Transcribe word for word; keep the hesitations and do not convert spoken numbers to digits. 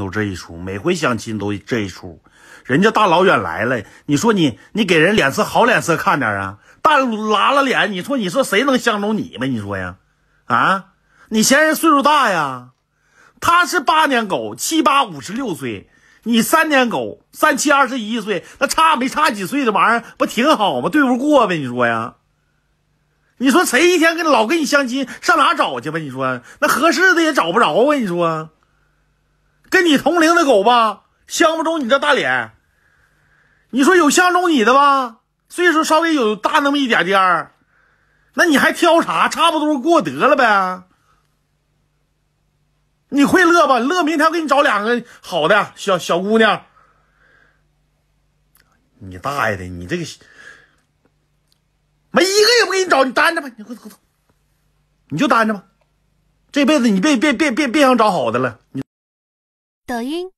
都这一出，每回相亲都这一出。人家大老远来了，你说你你给人脸色好脸色看点啊，大拉了脸，你说你说谁能相中你呗？你说呀，啊，你嫌人岁数大呀？他是八年狗，七八五十六岁，你三年狗，三七二十一岁，那差没差几岁的玩意儿，不挺好吗？对不过呗，你说呀？你说谁一天跟老跟你相亲，上哪找去吧？你说那合适的也找不着啊！你说，跟你同龄的狗吧，相不中你这大脸。你说有相中你的吧，岁数稍微有大那么一点点，那你还挑啥？差不多过得了呗。你会乐吧？乐，明天给你找两个好的小小姑娘。你大爷的，你这个。没一个也不给你找，你单着吧，你快走走，你就单着吧，这辈子你别别别别别想找好的了。你抖音。